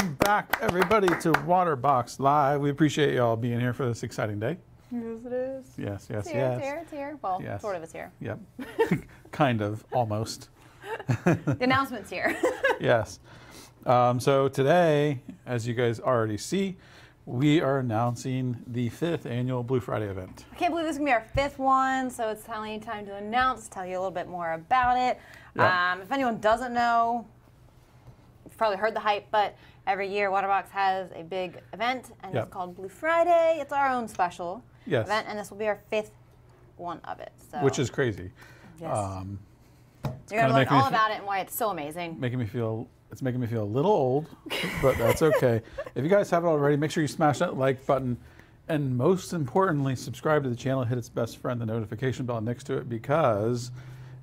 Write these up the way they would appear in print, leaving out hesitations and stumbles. Welcome back, everybody, to Waterbox Live. We appreciate you all being here for this exciting day. Yes, it is. Yes, yes, it's here, yes. It's here, it's here. Well, yes. Sort of it's here. Yep. Kind of, almost. The announcement's here. Yes. So today, as you guys already see, we are announcing the 5th annual Blue Friday event. I can't believe this is going to be our 5th one, so it's finally time to announce, tell you a little bit more about it. Yep. If anyone doesn't know, you've probably heard the hype, but every year Waterbox has a big event, and yep. It's called Blue Friday. It's our own special yes. event, and this will be our 5th one of it. So. Which is crazy. Yes. You're going to learn all about it and why it's so amazing. It's making me feel a little old, but that's okay. If you guys haven't already, make sure you smash that like button. And most importantly, subscribe to the channel. Hit its best friend, the notification bell next to it, because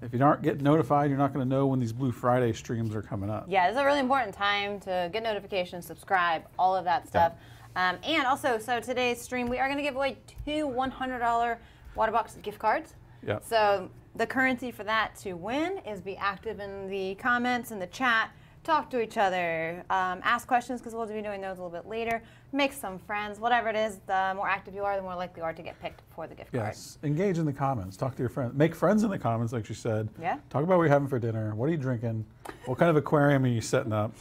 if you aren't getting notified, you're not going to know when these Blue Friday streams are coming up. Yeah, it's a really important time to get notifications, subscribe, all of that stuff. Yeah. And also, so today's stream, we are going to give away two $100 Waterbox gift cards. Yeah. So the currency for that to win is be active in the comments, in the chat. Talk to each other, ask questions, because we'll be doing those a little bit later, make some friends, whatever it is. The more active you are, the more likely you are to get picked for the gift card. Yes, engage in the comments, talk to your friends, make friends in the comments, like she said. Yeah. Talk about what you're having for dinner, what are you drinking, what kind of aquarium are you setting up.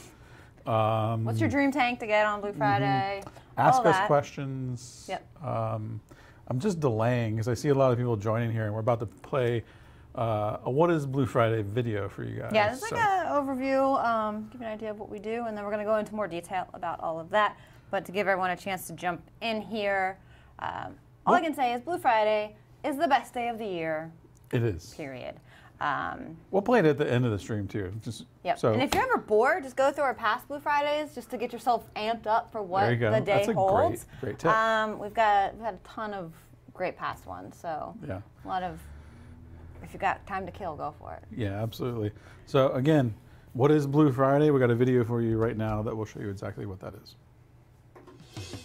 What's your dream tank to get on Blue Friday? Mm-hmm. Ask us questions. Yep. I'm just delaying, because I see a lot of people joining here, and we're about to play a What is Blue Friday video for you guys. Yeah, it's like an overview, give you an idea of what we do, and then we're going to go into more detail about all of that. But to give everyone a chance to jump in here, all I can say is Blue Friday is the best day of the year. It is. Period. We'll play it at the end of the stream, too. Just, yep. So. And if you're ever bored, just go through our past Blue Fridays just to get yourself amped up for what the day holds. That's a great tip. We've had a ton of great past ones, so yeah. A lot of... If you've got time to kill, go for it. Yeah, absolutely. So again, what is Blue Friday? We've got a video for you right now that will show you exactly what that is.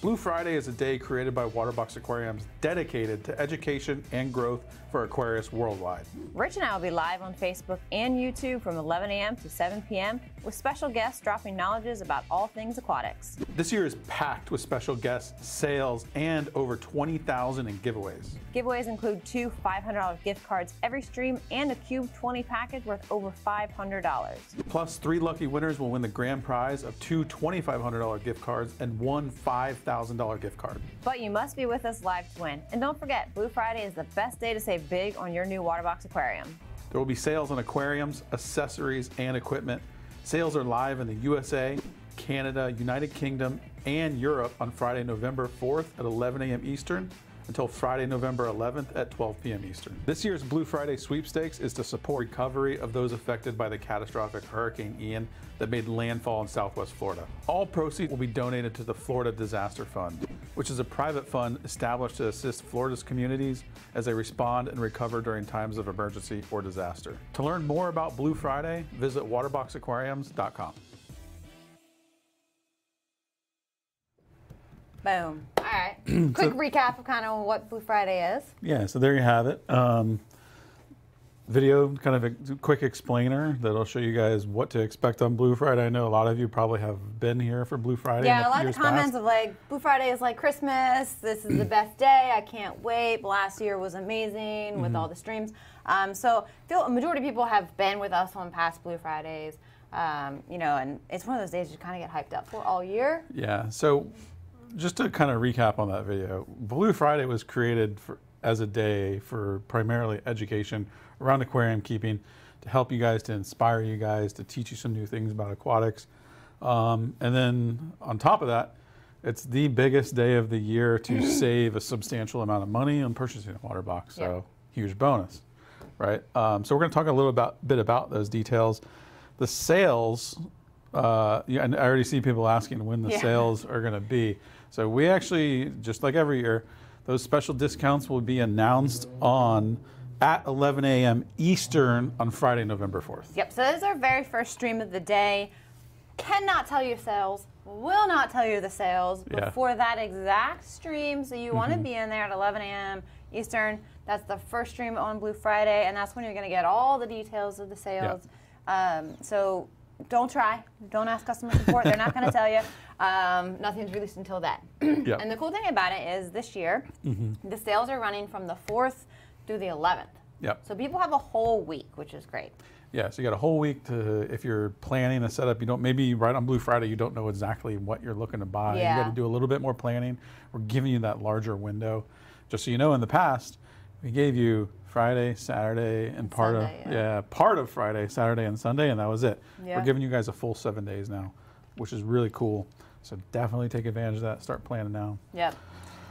Blue Friday is a day created by Waterbox Aquariums dedicated to education and growth for aquarius worldwide. Rich and I will be live on Facebook and YouTube from 11 a.m. to 7 p.m. with special guests dropping knowledges about all things aquatics. This year is packed with special guests, sales, and over 20,000 in giveaways. Giveaways include two $500 gift cards every stream and a Cube 20 package worth over $500. Plus, 3 lucky winners will win the grand prize of two $2,500 gift cards and one $5,000 gift card. But you must be with us live to win. And don't forget, Blue Friday is the best day to save big on your new Waterbox aquarium. There will be sales on aquariums, accessories, and equipment. Sales are live in the USA, Canada, United Kingdom, and Europe on Friday, November 4th at 11 a.m. Eastern until Friday, November 11th at 12 p.m. Eastern. This year's Blue Friday sweepstakes is to support recovery of those affected by the catastrophic Hurricane Ian that made landfall in Southwest Florida. All proceeds will be donated to the Florida Disaster Fund, which is a private fund established to assist Florida's communities as they respond and recover during times of emergency or disaster. To learn more about Blue Friday, visit waterboxaquariums.com. Boom. All right. Quick recap of kind of what Blue Friday is. Yeah, so there you have it. Video, kind of a quick explainer that'll show you guys what to expect on Blue Friday. I know a lot of you probably have been here for Blue Friday. Yeah, a lot of comments of like, Blue Friday is like Christmas. This is the best day. I can't wait. Last year was amazing with all the streams. So I feel a majority of people have been with us on past Blue Fridays. You know, and it's one of those days you kind of get hyped up for all year. Yeah, so... Just to kind of recap on that video, Blue Friday was created as a day for primarily education around aquarium keeping, to help you guys, to inspire you guys, to teach you some new things about aquatics. And then on top of that, it's the biggest day of the year to save a substantial amount of money on purchasing a water box. So yeah. Huge bonus, right? So we're going to talk a little bit about those details. The sales, and I already see people asking when the sales are going to be. So we actually, just like every year, those special discounts will be announced at 11 a.m. Eastern on Friday, November 4th. Yep, so this is our very first stream of the day. Cannot tell you sales, will not tell you the sales before that exact stream. So you want to be in there at 11 a.m. Eastern. That's the first stream on Blue Friday, and that's when you're going to get all the details of the sales. So Don't try. Don't ask customer support. They're not going to tell you. Nothing's released until then. Yeah. And the cool thing about it is this year, the sales are running from the 4th through the 11th. Yeah. So people have a whole week, which is great. Yeah, so you got a whole week to, if you're planning a setup, you don't, maybe right on Blue Friday, you don't know exactly what you're looking to buy. Yeah. You got to do a little bit more planning. We're giving you that larger window. Just so you know, in the past, we gave you Friday, Saturday, and part Sunday, of part of Friday, Saturday, and Sunday, and that was it. Yeah. We're giving you guys a full 7 days now, which is really cool. So definitely take advantage of that. Start planning now. Yep.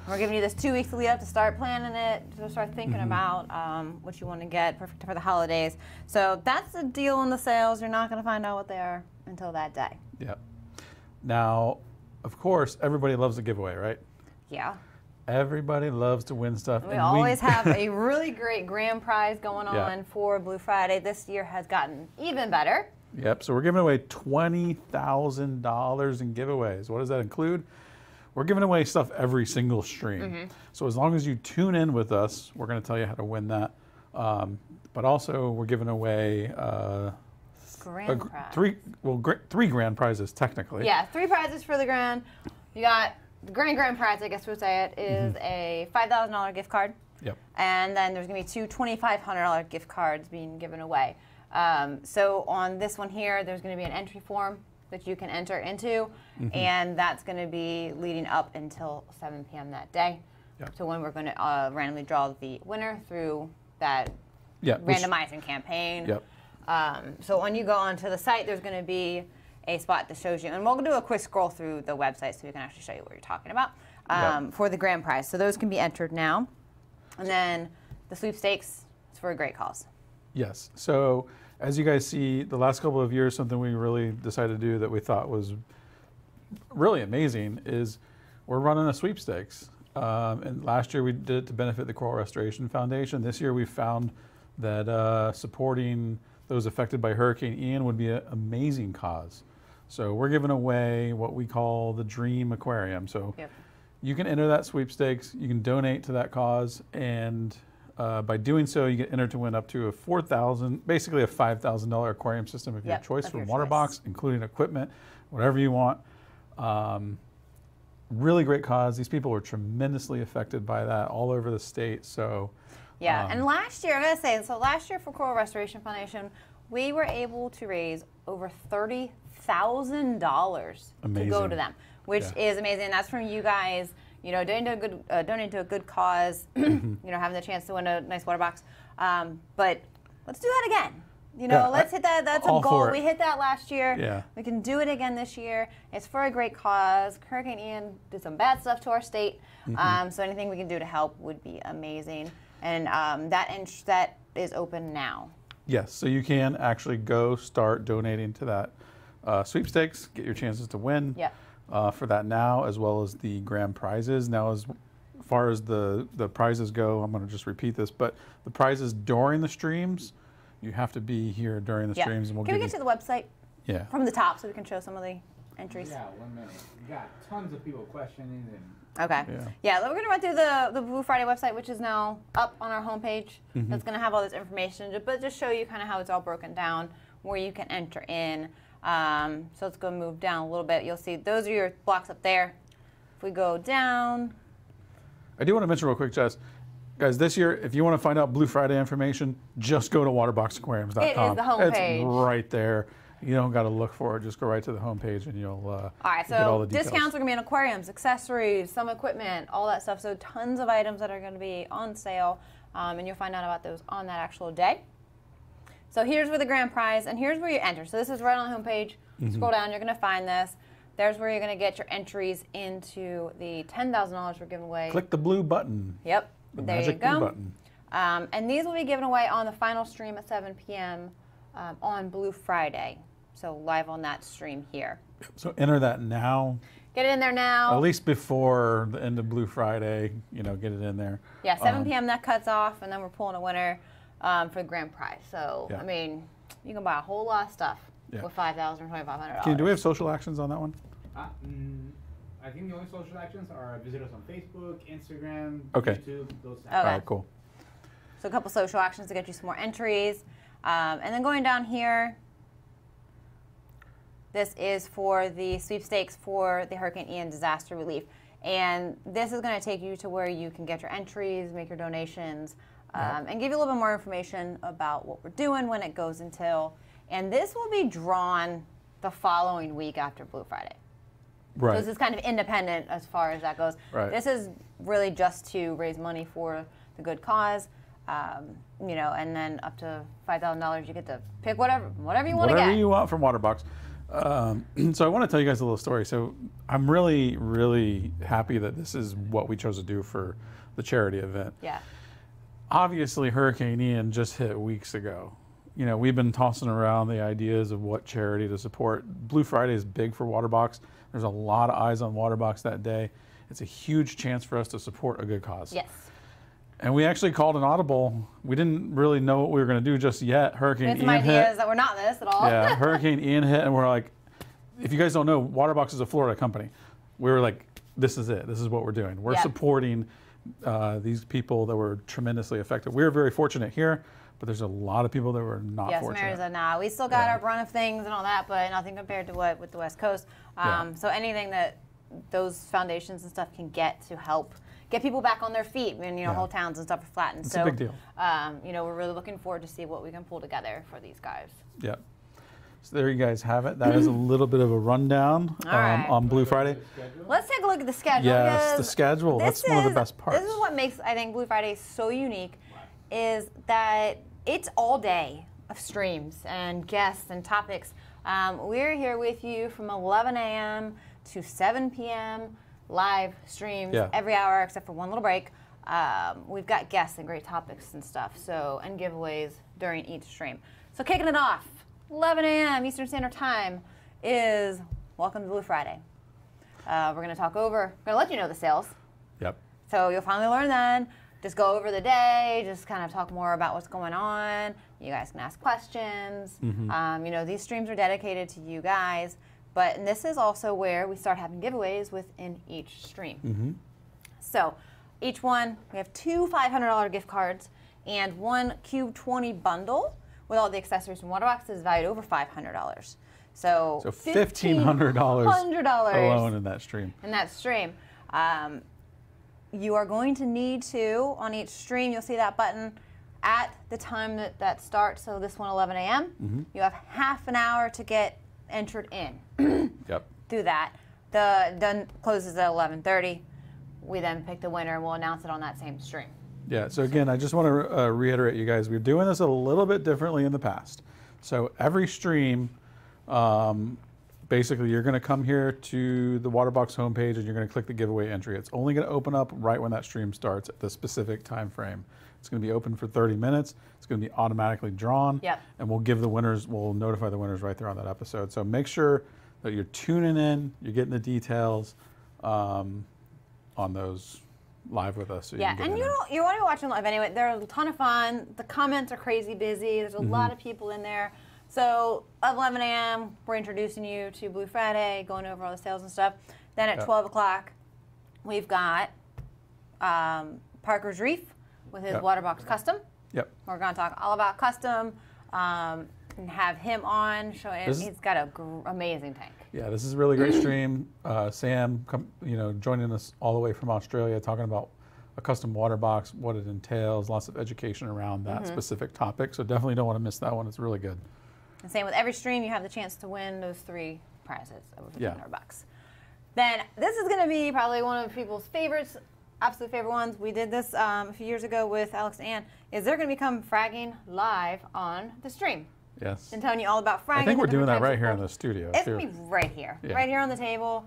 We're giving you this 2 weeks lead up to start planning it, to start thinking about what you want to get, perfect for the holidays. So that's the deal on the sales. You're not going to find out what they are until that day. Yep. Now, of course, everybody loves a giveaway, right? Yeah. Everybody loves to win stuff. We always have a really great grand prize going on for Blue Friday. This year has gotten even better. Yep, so we're giving away $20,000 in giveaways. What does that include? We're giving away stuff every single stream. So as long as you tune in with us, we're going to tell you how to win that. But also, we're giving away three grand prizes, technically. Yeah, three prizes for the grand. You got... The grand prize, I guess we'll say it, is a $5,000 gift card. Yep. And then there's going to be two $2,500 gift cards being given away. So on this one here, there's going to be an entry form that you can enter into, and that's going to be leading up until 7 p.m. that day. Yep. So when we're going to randomly draw the winner through that randomizing campaign. Yep. So when you go onto the site, there's going to be a spot that shows you, and we'll do a quick scroll through the website so we can actually show you what you're talking about for the grand prize. So those can be entered now. And then the sweepstakes is for a great cause. Yes. So as you guys see, the last couple of years, something we really decided to do that we thought was really amazing is we're running a sweepstakes. And last year we did it to benefit the Coral Restoration Foundation. This year we found that supporting those affected by Hurricane Ian would be an amazing cause. So we're giving away what we call the Dream Aquarium. So you can enter that sweepstakes, you can donate to that cause, and by doing so, you get entered to win up to a $4,000, basically a $5,000 aquarium system of your choice from Waterbox, including equipment, whatever you want. Really great cause. These people were tremendously affected by that all over the state. So yeah, and last year, I'm going to say, so last year for Coral Restoration Foundation, we were able to raise over $30,000 to go to them, which is amazing. And that's from you guys, you know, donating to a good cause, you know, having the chance to win a nice water box. But let's do that again. You know, let's hit that. That's a goal. We hit that last year. Yeah. We can do it again this year. It's for a great cause. Hurricane Ian did some bad stuff to our state. So anything we can do to help would be amazing. And that is open now. Yes, so you can actually go start donating to that sweepstakes, get your chances to win for that now, as well as the grand prizes. Now, as far as the prizes go, I'm going to just repeat this, but the prizes during the streams, you have to be here during the streams. And we'll can we get to the website from the top so we can show some of the entries? Yeah, 1 minute. We got tons of people questioning and... Okay. Yeah, we're going to run through the Blue Friday website, which is now up on our homepage. That's going to have all this information, but just show you kind of how it's all broken down, where you can enter in. So let's go move down a little bit. You'll see those are your blocks up there. If we go down. I do want to mention real quick, Jess. Guys, this year, if you want to find out Blue Friday information, just go to waterboxaquariums.com. It is the homepage. It's right there. You don't got to look for it. Just go right to the homepage, and you'll all right. So get all the discounts are going to be on aquariums, accessories, some equipment, all that stuff. So tons of items that are going to be on sale, and you'll find out about those on that actual day. So here's where the grand prize, and here's where you enter. So this is right on the homepage. Scroll down, you're going to find this. There's where you're going to get your entries into the $10,000 we're giving away. Click the blue button. Yep, the there magic you go. Blue button. And these will be given away on the final stream at 7 p.m. On Blue Friday. So live on that stream here. So enter that now. Get it in there now. At least before the end of Blue Friday, you know, get it in there. Yeah, 7 p.m. that cuts off, and then we're pulling a winner for the grand prize. So, I mean, you can buy a whole lot of stuff with $5,000 or $2,500. Do we have social actions on that one? I think the only social actions are visit us on Facebook, Instagram, YouTube, those things. All right, cool. So a couple social actions to get you some more entries. And then going down here, This is for the sweepstakes for the Hurricane Ian disaster relief. And this is going to take you to where you can get your entries, make your donations, and give you a little bit more information about what we're doing, when it goes until. And this will be drawn the following week after Blue Friday. Right. So this is kind of independent as far as that goes. Right. This is really just to raise money for the good cause. You know, and then up to $5,000, you get to pick whatever you want to get. Whatever you want from Waterbox. So I want to tell you guys a little story. So I'm really, really happy that this is what we chose to do for the charity event. Yeah. Obviously, Hurricane Ian just hit weeks ago. You know, we've been tossing around the ideas of what charity to support. Blue Friday is big for Waterbox. There's a lot of eyes on Waterbox that day. It's a huge chance for us to support a good cause. Yes. And we actually called an audible. We didn't really know what we were going to do just yet. Hurricane Ian hit. We had some ideas that were not this at all. Yeah, Hurricane Ian hit, and we're like, if you guys don't know, Waterbox is a Florida company. We were like, this is it. This is what we're doing. We're supporting these people that were tremendously affected. We were very fortunate here, but there's a lot of people that were not fortunate. Yes, Marisa, nah. We still got our run of things and all that, but nothing compared to what with the West Coast. So anything that those foundations and stuff can get to help get people back on their feet, and you know, whole towns and stuff are flattened. It's a big deal. You know, we're really looking forward to see what we can pull together for these guys. Yeah. So there you guys have it. That is a little bit of a rundown on Blue Friday. Let's take a look at the schedule. Yes, the schedule. That's one of the best parts. This is what makes, I think, Blue Friday so unique, is that it's all day of streams and guests and topics. We're here with you from 11 a.m. to 7 p.m. live streams every hour except for one little break. We've got guests and great topics and stuff, so, and giveaways during each stream. So kicking it off, 11 a.m. Eastern Standard Time is Welcome to Blue Friday. We're going to talk over, we're going to let you know the sales. Yep. So you'll finally learn then. Just go over the day, just kind of talk more about what's going on. You guys can ask questions. You know, these streams are dedicated to you guys. But and this is also where we start having giveaways within each stream. So each one, we have two $500 gift cards and one Cube20 bundle with all the accessories from Waterbox is valued over $500. So $1,500 alone in that stream. You are going to need to, on each stream, you'll see that button at the time that starts. So this one, 11 a.m., you have half an hour to get entered in through that. The done closes at 11:30. We then pick the winner and we'll announce it on that same stream. Yeah, so again, I just want to reiterate, you guys, we're doing this a little bit differently in the past. So every stream, basically you're going to come here to the Waterbox homepage and you're going to click the giveaway entry. It's only going to open up right when that stream starts at the specific time frame. It's going to be open for 30 minutes. It's going to be automatically drawn. And we'll give the winners, we'll notify the winners right there on that episode. So make sure that you're tuning in, you're getting the details on those live with us. So you want to watch them live anyway. They're a ton of fun. The comments are crazy busy. There's a lot of people in there. So at 11 a.m., we're introducing you to Blue Friday, going over all the sales and stuff. Then at 12 o'clock, we've got Parker's Reef with his Waterbox Custom. We're going to talk all about Custom and have him on. He's got an amazing tank. Yeah, this is a really great stream. Sam, you know, joining us all the way from Australia, talking about a custom water box, what it entails, lots of education around that specific topic. So definitely don't want to miss that one. It's really good. And same with every stream, you have the chance to win those three prizes over $500. Then this is going to be probably one of people's favorites. Absolute favorite ones. We did this a few years ago with Alex and Ann. Is they're going to become fragging live on the stream? Yes. And telling you all about fragging. I think we're doing that right here in the studio. It's going to be right here, right here on the table.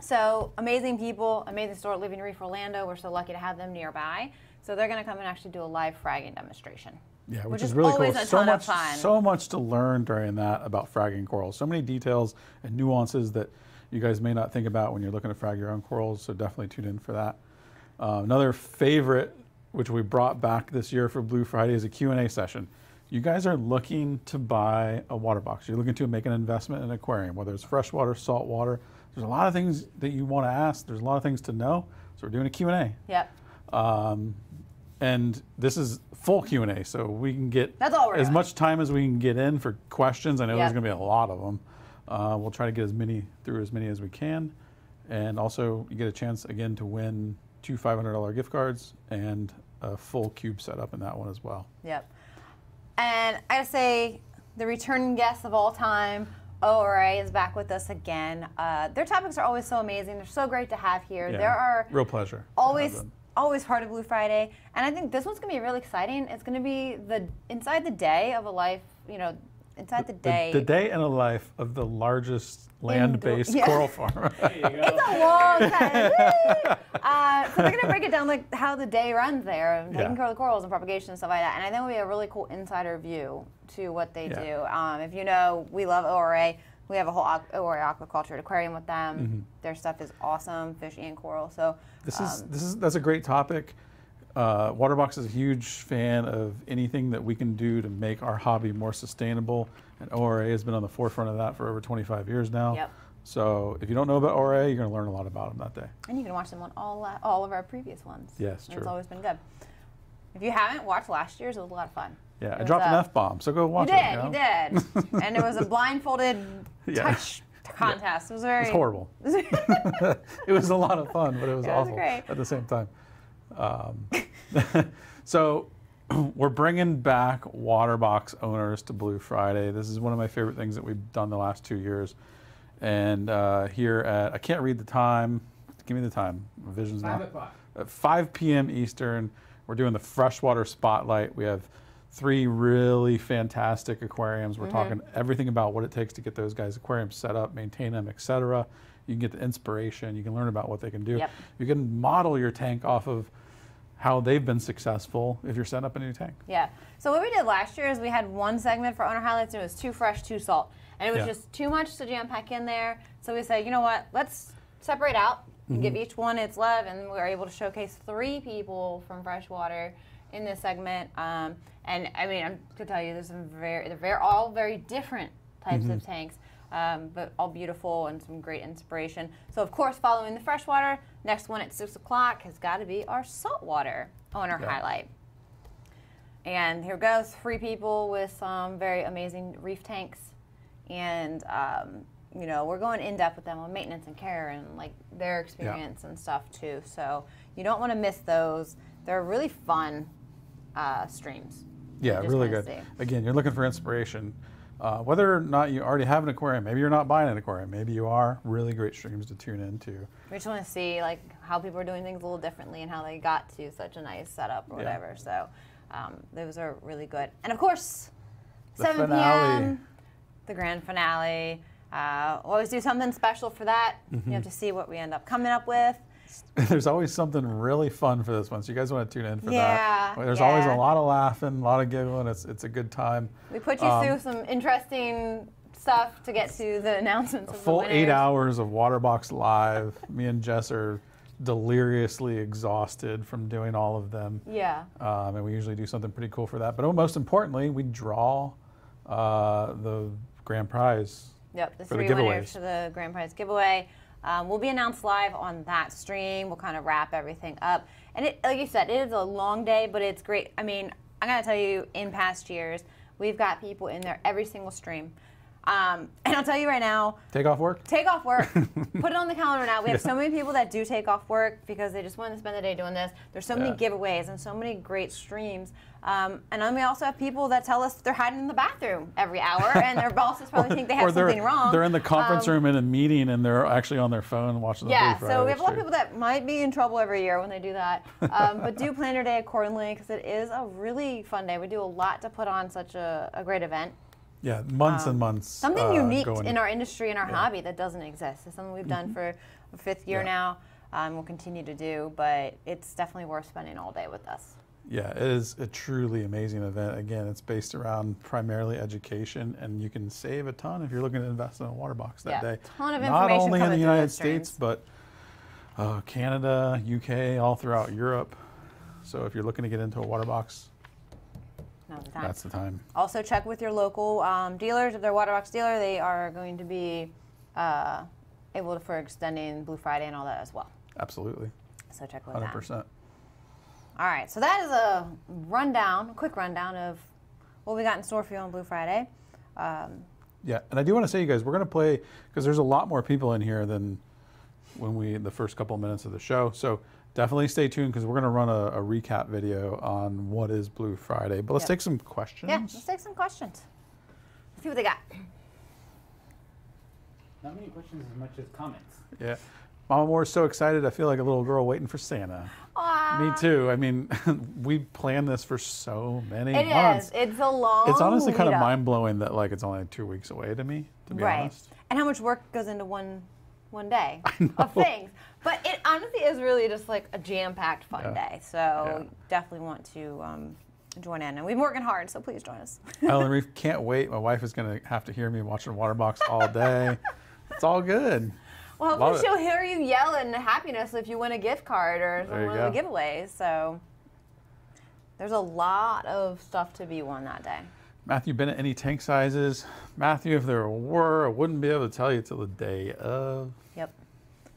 So amazing people, amazing store at Living Reef Orlando. We're so lucky to have them nearby. So they're going to come and actually do a live fragging demonstration. Yeah, which is really cool. So much to learn during that about fragging corals. So many details and nuances that you guys may not think about when you're looking to frag your own corals, so definitely tune in for that. Another favorite, which we brought back this year for Blue Friday, is a Q&A session. You guys are looking to buy a water box. You're looking to make an investment in an aquarium, whether it's freshwater, saltwater. There's a lot of things that you want to ask. There's a lot of things to know, so we're doing a Q&A. And this is full Q&A, so we can get as much time as we can get in for questions. I know there's going to be a lot of them. We'll try to get as many through as many as we can. And also, you get a chance, again, to win two $500 gift cards and a full cube setup in that one as well. Yep. And I gotta say, the return guest of all time, ORA, is back with us again. Their topics are always so amazing. They're so great to have here. Yeah, there are real pleasure. Always part of Blue Friday, and I think this one's gonna be really exciting. It's gonna be the inside the day of a life, you know, inside the day and a life of the largest land-based coral farm. There you go. It's a long time. So they're gonna break it down like how the day runs there and taking care of the corals and propagation and stuff like that. And I think it'll be a really cool insider view to what they do. If you know, we love ORA. We have a whole ORA aquaculture aquarium with them. Their stuff is awesome, fish and coral. So that's a great topic. Waterbox is a huge fan of anything that we can do to make our hobby more sustainable, and ORA has been on the forefront of that for over 25 years now. Yep. So if you don't know about ORA, you're going to learn a lot about them that day. And you can watch them on all of our previous ones. Yes, true. It's always been good. If you haven't watched last year's, it was a lot of fun. Yeah, I dropped an F-bomb, so go watch it. You did. And it was a blindfolded touch contest. It was very... It was horrible. It was a lot of fun, but it was awful at the same time. So we're bringing back Waterbox owners to Blue Friday. This is one of my favorite things that we've done the last 2 years. And here at... I can't read the time. Give me the time. My vision's not... 5 o'clock. At 5 p.m. Eastern, we're doing the Freshwater Spotlight. We have... 3 really fantastic aquariums. We're talking everything about what it takes to get those guys' aquariums set up, maintain them, etc. You can get the inspiration. You can learn about what they can do. Yep. You can model your tank off of how they've been successful if you're setting up a new tank. Yeah. So what we did last year is we had one segment for owner highlights, and it was too fresh, too salt. And it was just too much to jam-pack in there. So we said, you know what, let's separate out and give each one its love. And we were able to showcase 3 people from freshwater in this segment, and I mean, I'm gonna tell you, there's some all very different types of tanks, but all beautiful and some great inspiration. So of course, following the freshwater, next one at 6 o'clock has got to be our saltwater owner highlight. And here goes 3 people with some very amazing reef tanks, and you know, we're going in depth with them on maintenance and care and like their experience and stuff too. So you don't want to miss those. They're really fun. Streams. Yeah, really good. Again, you're looking for inspiration. Whether or not you already have an aquarium, maybe you're not buying an aquarium, maybe you are, really great streams to tune into. We just want to see like how people are doing things a little differently and how they got to such a nice setup or whatever. So those are really good. And of course, the 7 p.m., the grand finale. Always do something special for that. You have to see what we end up coming up with. There's always something really fun for this one, so you guys want to tune in for that. There's always a lot of laughing, a lot of giggling. It's a good time. We put you through some interesting stuff to get to the announcements. A full 8 hours of Waterbox Live. Me and Jess are deliriously exhausted from doing all of them. Yeah. And we usually do something pretty cool for that. But most importantly, we draw the grand prize. Yep, the 3 winners for the grand prize giveaway. We'll be announced live on that stream. We'll kind of wrap everything up. And it, like you said, it is a long day, but it's great. I mean, I gotta tell you, in past years, we've got people in there every single stream. And I'll tell you right now. Take off work? Take off work. Put it on the calendar now. We have so many people that do take off work because they just want to spend the day doing this. There's so many giveaways and so many great streams. And then we also have people that tell us they're hiding in the bathroom every hour, and their bosses probably think they have something wrong. They're in the conference room in a meeting, and they're actually on their phone watching the Blue Friday. So we have a lot of people that might be in trouble every year when they do that. But do plan your day accordingly, because it is a really fun day. We do a lot to put on such a great event. Yeah, months and months. Something unique in our industry, in our hobby that doesn't exist. It's something we've done for the 5th year now. We'll continue to do, but it's definitely worth spending all day with us. Yeah, it is a truly amazing event. Again, it's based around primarily education, and you can save a ton if you're looking to invest in a water box that day. A ton of information. Not only in the United States, but Canada, UK, all throughout Europe. So if you're looking to get into a water box, that's the time. Also, check with your local dealers. If they're a Waterbox dealer, they are going to be able for extending Blue Friday and all that as well. Absolutely. So check with them. 100%. All right, so that is a rundown, a quick rundown of what we got in store for you on Blue Friday. Yeah, and I do want to say, you guys, we're going to play, because there's a lot more people in here than when we, the first couple minutes of the show. So definitely stay tuned, because we're going to run a recap video on what is Blue Friday. But let's take some questions. Yeah, let's take some questions. Let's see what they got. Not many questions as much as comments. Yeah. Mama Moore's so excited. I feel like a little girl waiting for Santa. Aww. Me too. I mean, we planned this for so many months. It is. It's a long It's honestly kind of mind-blowing that, like, it's only 2 weeks away to me, to be honest. And how much work goes into one day of things. But it honestly is really just like a jam-packed fun day. So definitely want to join in. And we've been working hard, so please join us. Island Reef, can't wait. My wife is going to have to hear me watching Waterbox all day. It's all good. Well, hopefully she'll hear you yell in happiness if you win a gift card or one of the giveaways. So there's a lot of stuff to be won that day. Matthew Bennett, any tank sizes? Matthew, if there were, I wouldn't be able to tell you till the day of. Yep.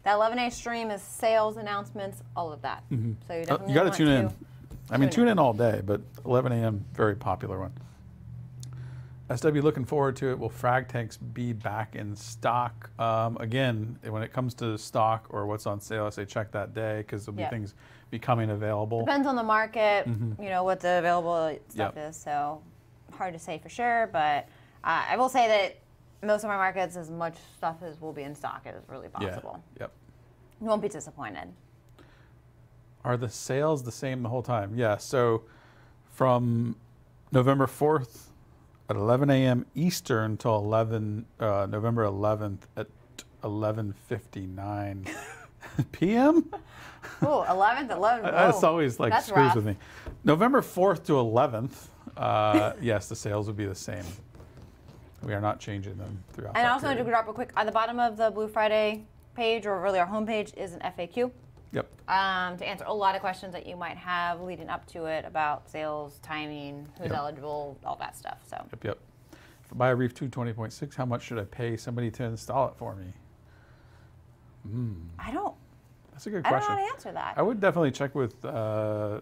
That 11A stream is sales announcements, all of that. Mm-hmm. So you definitely got to tune in. I mean, tune in all day, but 11 a.m., very popular one. SW, looking forward to it. Will frag tanks be back in stock? Again, when it comes to stock or what's on sale, I say check that day, because there'll be things becoming available. Depends on the market, you know, what the available stuff is. So hard to say for sure, but I will say that most of our markets, as much stuff as will be in stock as really possible. Yeah. Yep. You won't be disappointed. Are the sales the same the whole time? Yeah. So from November 4th. At 11 a.m. Eastern till November 11th at 11:59 p.m. Oh, 11th, 11. That's always like that's screws rough. With me. November 4th to 11th. Yes, the sales would be the same. We are not changing them throughout. And I also wanted to drop real quick on the bottom of the Blue Friday page, or really our homepage, is an FAQ. Yep. To answer a lot of questions that you might have leading up to it about sales, timing, who's eligible, all that stuff. So. Yep, yep. If I buy a Reef 220.6, how much should I pay somebody to install it for me? I don't. That's a good question. I don't know how to answer that. I would definitely check with, I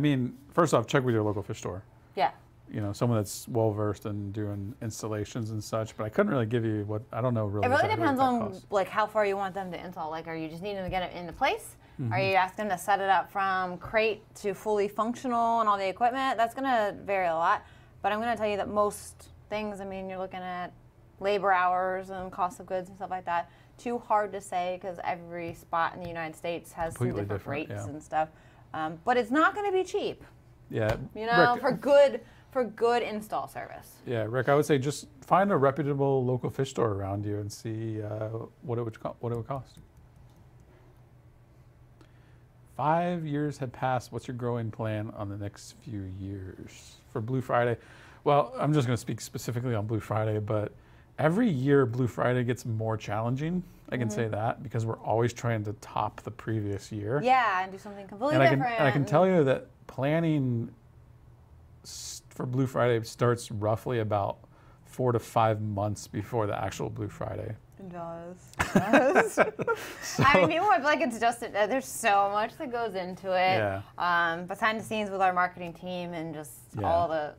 mean, first off, check with your local fish store. Yeah. You know, someone that's well-versed in doing installations and such, but I couldn't really give you what, I don't know really. It really depends on like how far you want them to install. Like, are you just needing to get it into place? Are you asking them to set it up from crate to fully functional and all the equipment? That's going to vary a lot, but I'm going to tell you that most things, I mean, you're looking at labor hours and cost of goods and stuff like that. Too hard to say, because every spot in the United States has some different rates and stuff, but it's not going to be cheap. Yeah. You know, for good install service. Yeah, Rick, I would say just find a reputable local fish store around you and see what it would cost. 5 years had passed. What's your growing plan on the next few years for Blue Friday? Well, I'm just going to speak specifically on Blue Friday, but every year Blue Friday gets more challenging. I can say that, because we're always trying to top the previous year. Yeah, and do something completely different. And I can tell you that planning for Blue Friday starts roughly about 4 to 5 months before the actual Blue Friday. It does. So, I mean, people would like it's just, there's so much that goes into it. Yeah. Behind the scenes with our marketing team and just all the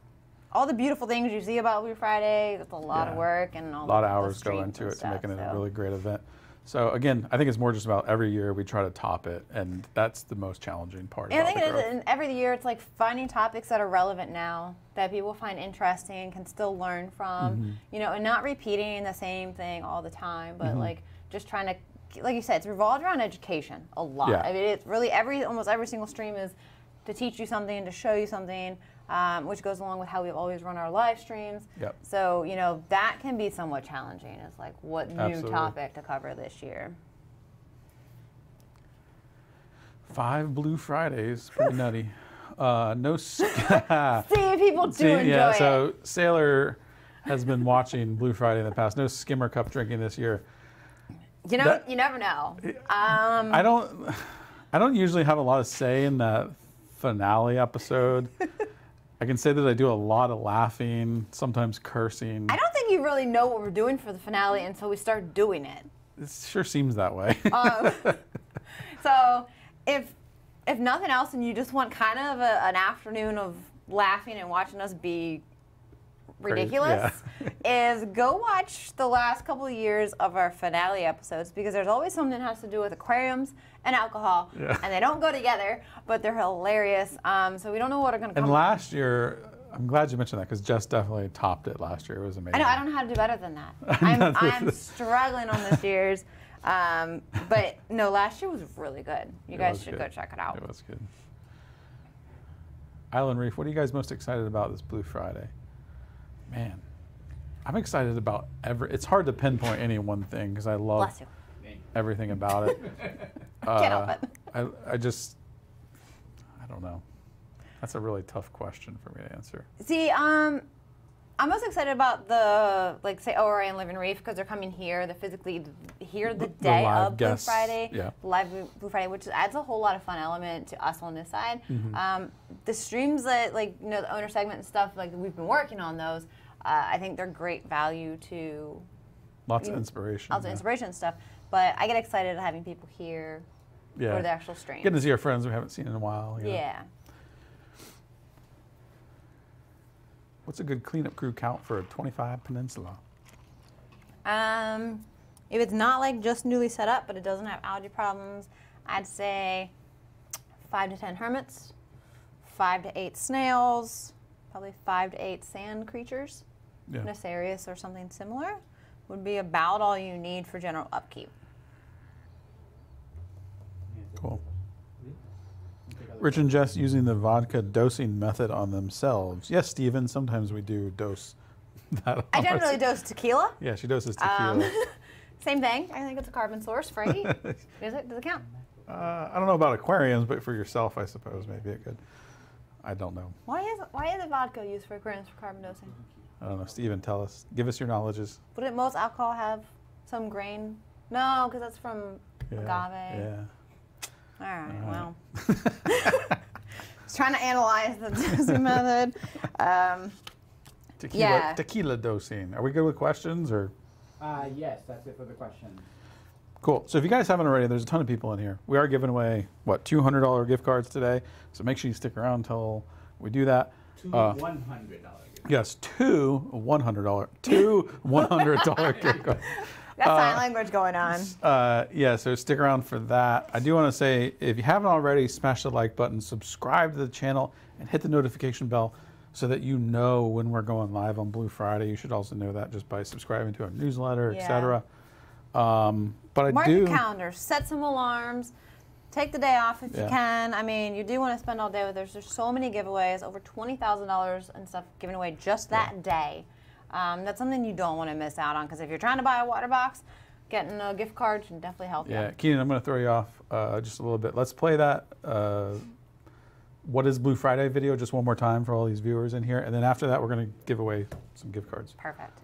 beautiful things you see about Blue Friday. It's a lot of work and all a lot the, of hours go into it to make it a really great event. So again, I think it's more just about every year we try to top it, and that's the most challenging part. And I think it is, and every year it's like finding topics that are relevant now that people find interesting, can still learn from, you know, and not repeating the same thing all the time, but like just trying to, like you said, it's revolved around education a lot. Yeah. I mean, it's really almost every single stream is to teach you something, to show you something, which goes along with how we've always run our live streams. Yep. So, you know, that can be somewhat challenging. It's like, what new topic to cover this year? 5 Blue Fridays, pretty nutty. No, seeing people do enjoy it. So Sailor has been watching Blue Friday in the past. No skimmer cup drinking this year. You know, you never know. I don't usually have a lot of say in the finale episode. I can say that I do a lot of laughing, sometimes cursing. I don't think you really know what we're doing for the finale until we start doing it. It sure seems that way. So if if nothing else, and you just want kind of an afternoon of laughing and watching us be ridiculous, yeah. is go watch the last couple of years of our finale episodes, because there's always something that has to do with aquariums and alcohol, yeah. and they don't go together, but they're hilarious. So we don't know what are going to come. And last year, I'm glad you mentioned that, because Jess definitely topped it last year. It was amazing. I know, I don't know how to do better than that. I'm struggling on this year's. But no, last year was really good. You guys should go check it out. It was good. Island Reef, what are you guys most excited about this Blue Friday? Man, I'm excited about it's hard to pinpoint any one thing, because I love everything about it. I don't know. That's a really tough question for me to answer. See, I'm most excited about the, like, say, ORA and Living Reef, because they're coming here. They're physically here the day of Blue Friday, yeah. live Blue Friday, which adds a whole lot of fun element to us on this side. Mm-hmm. The streams that, like, you know, the owner segment and stuff, like, we've been working on those. I think they're great value to. Lots of inspiration. Lots of inspiration and stuff. But I get excited having people here for the actual stream. Getting to see our friends we haven't seen in a while. You know. Yeah. What's a good cleanup crew count for a 25 peninsula? If it's not like just newly set up, but it doesn't have algae problems, I'd say 5 to 10 hermits, 5 to 8 snails, probably 5 to 8 sand creatures, Nacerius or something similar, would be about all you need for general upkeep. Cool. Rich and Jess using the vodka dosing method on themselves. Yes, Steven, sometimes we do dose that. I generally dose tequila. Yeah, she doses tequila. Same thing. I think it's a carbon source. Frankie, does it count? I don't know about aquariums, but for yourself, I suppose, maybe it could. I don't know. Why is vodka used for aquariums for carbon dosing? I don't know. Steven, tell us. Give us your knowledges. Wouldn't most alcohol have some grain? No, because that's from agave. Yeah. All right, well, I was trying to analyze the dosing method. Tequila dosing. Are we good with questions? Or? Yes, that's it for the questions. Cool. So if you guys haven't already, there's a ton of people in here. We are giving away, what, $200 gift cards today. So make sure you stick around until we do that. Two $100 gift cards. Yes, two $100 gift cards. That's sign language going on. Yeah, so stick around for that. I do want to say, if you haven't already, smash the like button, subscribe to the channel, and hit the notification bell so that you know when we're going live on Blue Friday. You should also know that just by subscribing to our newsletter, etc. But mark your calendar, set some alarms, take the day off if you can. I mean, you do want to spend all day with us. There's so many giveaways, over $20,000 and stuff given away just that day. That's something you don't want to miss out on, because if you're trying to buy a water box, getting a gift card should definitely help you. Yeah, Keenan, I'm going to throw you off just a little bit. Let's play that What is Blue Friday video just one more time for all these viewers in here. And then after that, we're going to give away some gift cards. Perfect.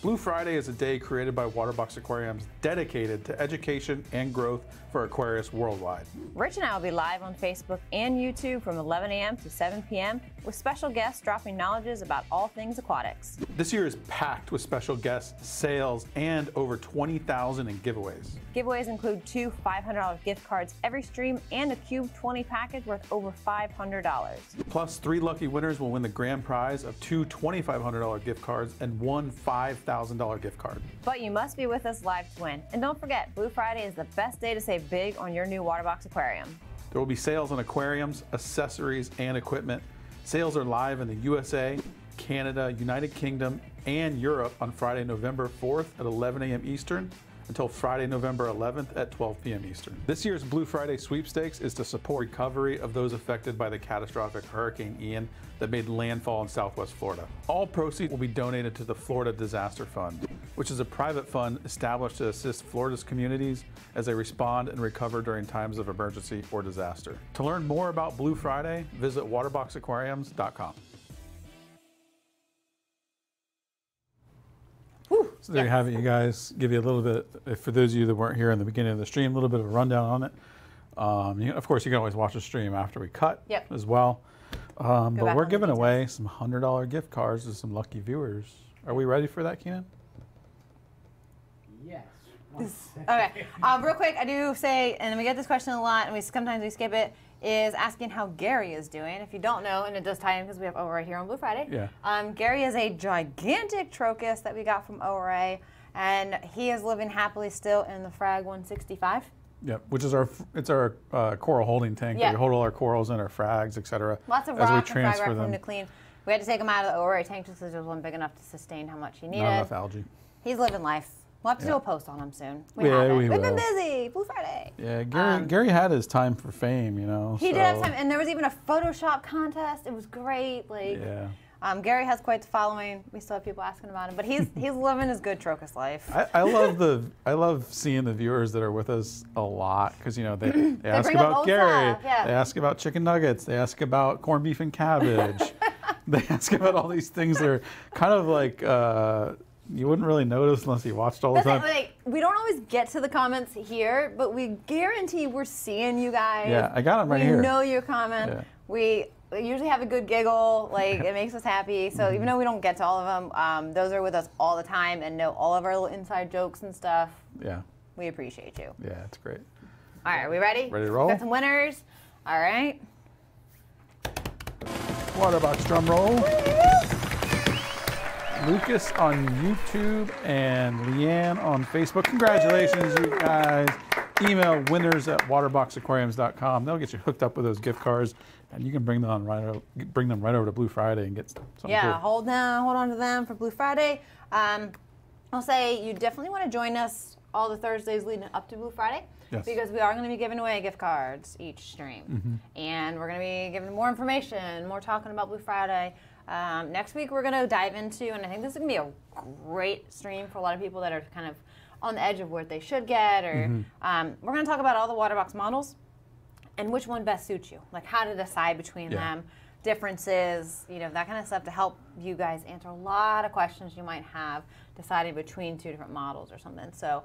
Blue Friday is a day created by Waterbox Aquariums dedicated to education and growth for aquarius worldwide. Rich and I will be live on Facebook and YouTube from 11 a.m. to 7 p.m. with special guests dropping knowledges about all things aquatics. This year is packed with special guests, sales, and over 20,000 in giveaways. Giveaways include two $500 gift cards every stream and a Cube 20 package worth over $500. Plus, 3 lucky winners will win the grand prize of 2 $2,500 gift cards and 1 $5,000 gift card. But you must be with us live to win. And don't forget, Blue Friday is the best day to save big on your new Waterbox aquarium. There will be sales on aquariums, accessories, and equipment. Sales are live in the USA, Canada, United Kingdom, and Europe on Friday, November 4th at 11 a.m. Eastern until Friday, November 11th at 12 p.m. Eastern. This year's Blue Friday sweepstakes is to support recovery of those affected by the catastrophic Hurricane Ian that made landfall in Southwest Florida. All proceeds will be donated to the Florida Disaster Fund, which is a private fund established to assist Florida's communities as they respond and recover during times of emergency or disaster. To learn more about Blue Friday, visit waterboxaquariums.com. So there you have it, you guys. Give you a little bit, for those of you that weren't here in the beginning of the stream, a little bit of a rundown on it. Of course, you can always watch the stream after we cut as well. But we're giving away some $100 gift cards to some lucky viewers. Are we ready for that, Keenan? Yes. Okay. Real quick, I do say, and we get this question a lot, and sometimes we skip it, is asking how Gary is doing. If you don't know, and it does tie in because we have ORA here on Blue Friday. Yeah. Gary is a gigantic trochus that we got from ORA, and he is living happily still in the Frag 165. Yeah, which is our coral holding tank. Yeah. We hold all our corals and our frags, etc. Lots of rock and frag rock to clean. We had to take him out of the ORA tank just because there wasn't big enough to sustain how much he needed. Not enough algae. He's living life. We'll have to do a post on him soon. We've been busy. Blue Friday. Yeah, Gary had his time for fame, you know. He did have time, and there was even a Photoshop contest. It was great. Like, yeah. Gary has quite the following. We still have people asking about him, but he's living his good trochus life. I love seeing the viewers that are with us a lot, because you know they ask about Gary, yeah. They ask about chicken nuggets, they ask about corned beef and cabbage, they ask about all these things that are kind of like you wouldn't really notice unless you watched all the time. Like, we don't always get to the comments here, but we guarantee we're seeing you guys. Yeah, I got them right here. We know your comment. Yeah. We usually have a good giggle, like it makes us happy. So even though we don't get to all of them, those are with us all the time and know all of our little inside jokes and stuff. Yeah. We appreciate you. Yeah, it's great. All right, are we ready? Ready to roll? Got some winners. All right. Waterbox drum roll. Woo! Lucas on YouTube and Leanne on Facebook. Congratulations, woo! You guys. Email winners@waterboxaquariums.com. They'll get you hooked up with those gift cards, and you can bring them right over to Blue Friday and get something. Yeah, cool. hold on to them for Blue Friday. I'll say you definitely want to join us all the Thursdays leading up to Blue Friday, yes, because we are going to be giving away gift cards each stream, and we're going to be giving more information, more talking about Blue Friday. Next week we're going to dive into, and I think this is going to be a great stream for a lot of people that are kind of on the edge of what they should get, or we're going to talk about all the Waterbox models and which one best suits you, like how to decide between them, differences, you know, that kind of stuff, to help you guys answer a lot of questions you might have deciding between two different models or something. So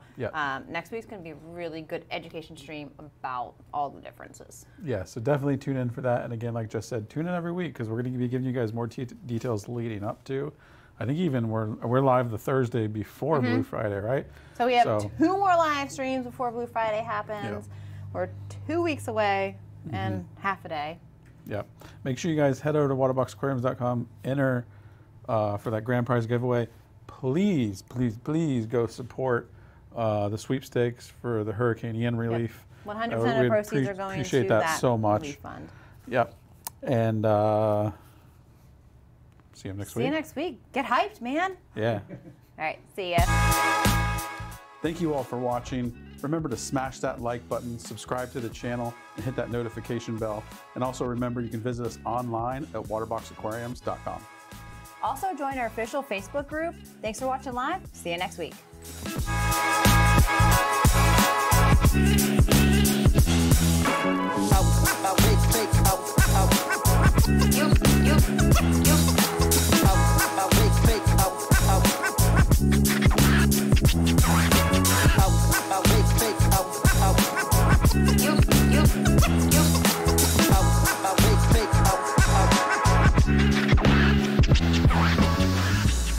next week's going to be a really good education stream about all the differences. Yeah, so definitely tune in for that. And again, like Jess said, tune in every week because we're going to be giving you guys more details leading up to. I think even we're live the Thursday before Blue Friday, right? So we have two more live streams before Blue Friday happens. Yep. We're 2 weeks away and half a day. Yeah. Make sure you guys head over to waterboxaquariums.com, enter for that grand prize giveaway. Please, please, please go support the sweepstakes for the Hurricane Ian relief. Yep. 100% of proceeds are going to that so much. Relief fund. Yep. And see you next week. See you next week. Get hyped, man. Yeah. All right. See ya. Thank you all for watching. Remember to smash that like button, subscribe to the channel, and hit that notification bell. And also remember, you can visit us online at waterboxaquariums.com. Also join our official Facebook group. Thanks for watching live. See you next week.